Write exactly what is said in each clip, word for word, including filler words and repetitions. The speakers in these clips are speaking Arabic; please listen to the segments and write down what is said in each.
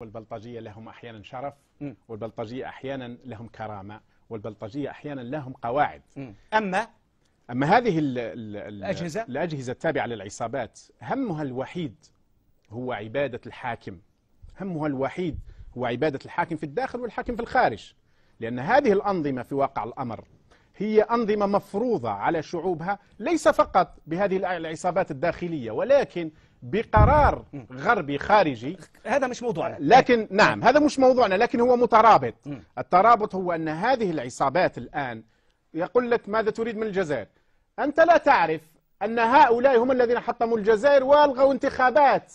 والبلطجية لهم أحيانا شرف، م. والبلطجية أحيانا لهم كرامة، والبلطجية أحيانا لهم قواعد. م. أما أما هذه ال ال الأجهزة الأجهزة التابعة للعصابات همها الوحيد هو عبادة الحاكم، همها الوحيد هو عبادة الحاكم في الداخل والحاكم في الخارج، لأن هذه الأنظمة في واقع الأمر هي أنظمة مفروضة على شعوبها، ليس فقط بهذه العصابات الداخلية ولكن بقرار غربي خارجي. هذا مش موضوعنا، لكن نعم هذا مش موضوعنا، لكن هو مترابط. الترابط هو أن هذه العصابات الآن يقول لك ماذا تريد من الجزائر؟ أنت لا تعرف أن هؤلاء هم الذين حطموا الجزائر والغوا انتخابات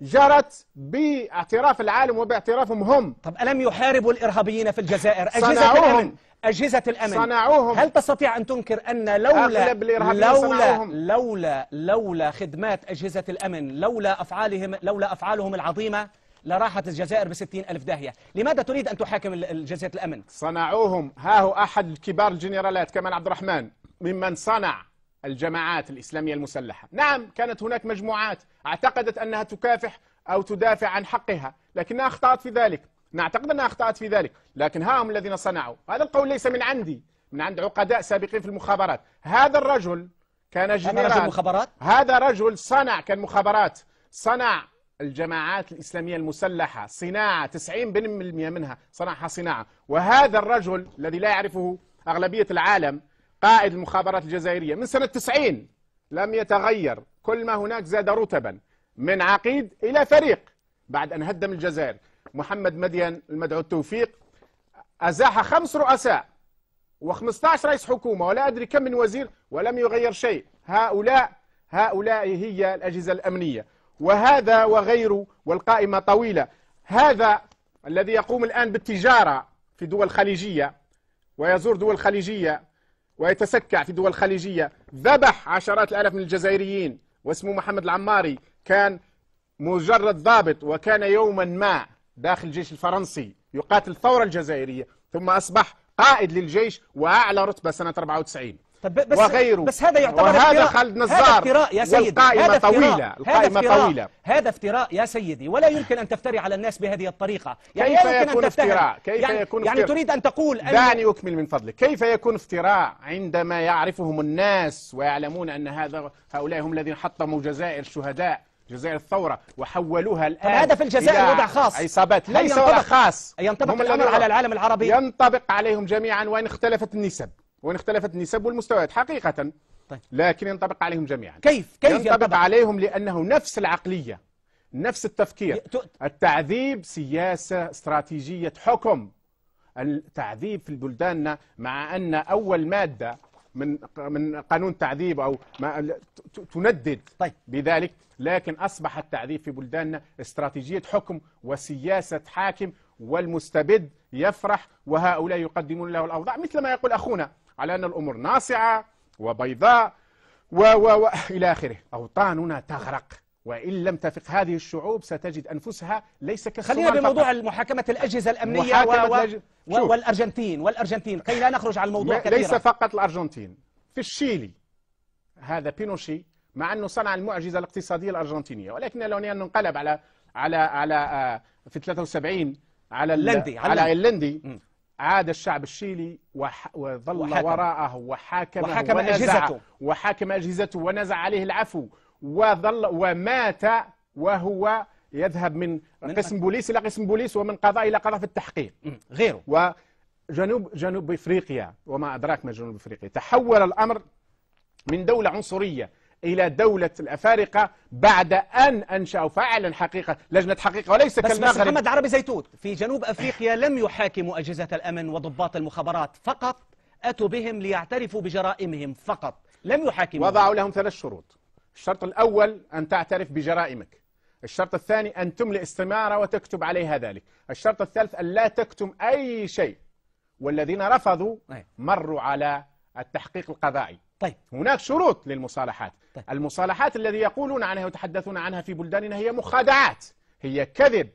جرت باعتراف العالم وباعترافهم هم. طب ألم يحاربوا الإرهابيين في الجزائر؟ أجهزة الأمن، أجهزة الأمن صنعوهم. هل تستطيع أن تنكر أن لولا لولا لولا لولا خدمات أجهزة الأمن، لولا أفعالهم لولا أفعالهم العظيمة لراحت الجزائر بستين ألف داهية؟ لماذا تريد أن تحاكم أجهزة الأمن؟ صنعوهم. ها هو أحد الكبار الجنرالات كمال عبد الرحمن ممن صنع الجماعات الإسلامية المسلحة. نعم كانت هناك مجموعات اعتقدت أنها تكافح أو تدافع عن حقها، لكنها أخطأت في ذلك، نعتقد أنها أخطأت في ذلك، لكن ها هم الذين صنعوا. هذا القول ليس من عندي، من عند عقداء سابقين في المخابرات. هذا الرجل كان جنرال، رجل مخابرات، هذا رجل صنع، كان مخابرات، صنع الجماعات الإسلامية المسلحة صناعة، تسعين بالمئة منها صنعها صناعة. وهذا الرجل الذي لا يعرفه أغلبية العالم قائد المخابرات الجزائرية من سنة تسعين لم يتغير، كل ما هناك زاد رتبا من عقيد إلى فريق بعد أن هدم الجزائر. محمد مديان المدعو التوفيق أزاح خمس رؤساء وخمسة عشر رئيس حكومة ولا أدري كم من وزير ولم يغير شيء. هؤلاء هؤلاء هي الأجهزة الأمنية، وهذا وغيره والقائمة طويلة. هذا الذي يقوم الآن بالتجارة في دول خليجية ويزور دول خليجية ويتسكع في دول خليجية، ذبح عشرات الآلاف من الجزائريين، واسمه محمد العماري، كان مجرد ضابط وكان يوما ما داخل الجيش الفرنسي يقاتل الثورة الجزائرية، ثم أصبح قائد للجيش وأعلى رتبة سنة أربعة وتسعين. طب بس وغيره. بس هذا يعتبر وهذا خالد نزار، والقائمة طويلة، القائمة طويلة. هذا افتراء يا سيدي، ولا يمكن أن تفتري على الناس بهذه الطريقة. يعني كيف يكون افتراء؟ كيف يعني يكون يعني افتراء؟ تريد أن تقول أن دعني أكمل من فضلك. كيف يكون افتراء عندما يعرفهم الناس ويعلمون أن هذا هؤلاء هم الذين حطموا جزائر شهداء جزائر الثورة وحولوها الآن. هذا في الجزائر وضع خاص، عصابات ليس وضع خاص، ينطبق الأمر على العالم العربي، ينطبق عليهم جميعا وإن اختلفت النسب، وإن اختلفت النسب والمستويات حقيقة. طيب. لكن ينطبق عليهم جميعا. كيف؟ كيف ينطبق, ينطبق عليهم؟ لأنه نفس العقلية، نفس التفكير. ت... التعذيب سياسة استراتيجية حكم. التعذيب في بلداننا، مع أن أول مادة من من قانون التعذيب أو ما تندد طيب. بذلك، لكن أصبح التعذيب في بلداننا استراتيجية حكم وسياسة حاكم، والمستبد يفرح وهؤلاء يقدمون له الأوضاع، مثل ما يقول أخونا على أن الأمور ناصعة وبيضاء و و إلى آخره. أوطاننا تغرق، وإن لم تفق هذه الشعوب ستجد أنفسها ليس كالسلطة. خلينا بموضوع محاكمة الأجهزة الأمنية محاكمة و... الأج... و... والأرجنتين والأرجنتين كي لا نخرج على الموضوع م... كثيرا. ليس فقط الأرجنتين، في الشيلي هذا بينوشي، مع أنه صنع المعجزة الاقتصادية الأرجنتينية، ولكن لو أنه انقلب على على على, على... في ثلاثة وسبعين على اللندي على اللندي عاد الشعب الشيلي وح... وظل وحاكم. وراءه وحاكمه وحاكم أجهزته وحاكم أجهزته ونزع عليه العفو، وظل ومات وهو يذهب من, من قسم بوليس إلى قسم بوليس ومن قضاء إلى قضاء في التحقيق. غيره. وجنوب جنوب أفريقيا وما أدراك ما جنوب أفريقيا، تحول الأمر من دولة عنصرية إلى دولة الأفارقة بعد أن أنشأوا فعلا حقيقة لجنة حقيقة، وليس كالمغرب. بس محمد عربي زيتوت في جنوب أفريقيا لم يحاكموا أجهزة الأمن وضباط المخابرات فقط، أتوا بهم ليعترفوا بجرائمهم فقط، لم يحاكموا. وضعوا لهم ثلاث شروط. الشرط الأول أن تعترف بجرائمك. الشرط الثاني أن تملئ استمارة وتكتب عليها ذلك. الشرط الثالث أن لا تكتم أي شيء. والذين رفضوا مروا على التحقيق القضائي. طيب. هناك شروط للمصالحات. طيب. المصالحات التي يقولون عنها ويتحدثون عنها في بلداننا هي مخادعات، هي كذب،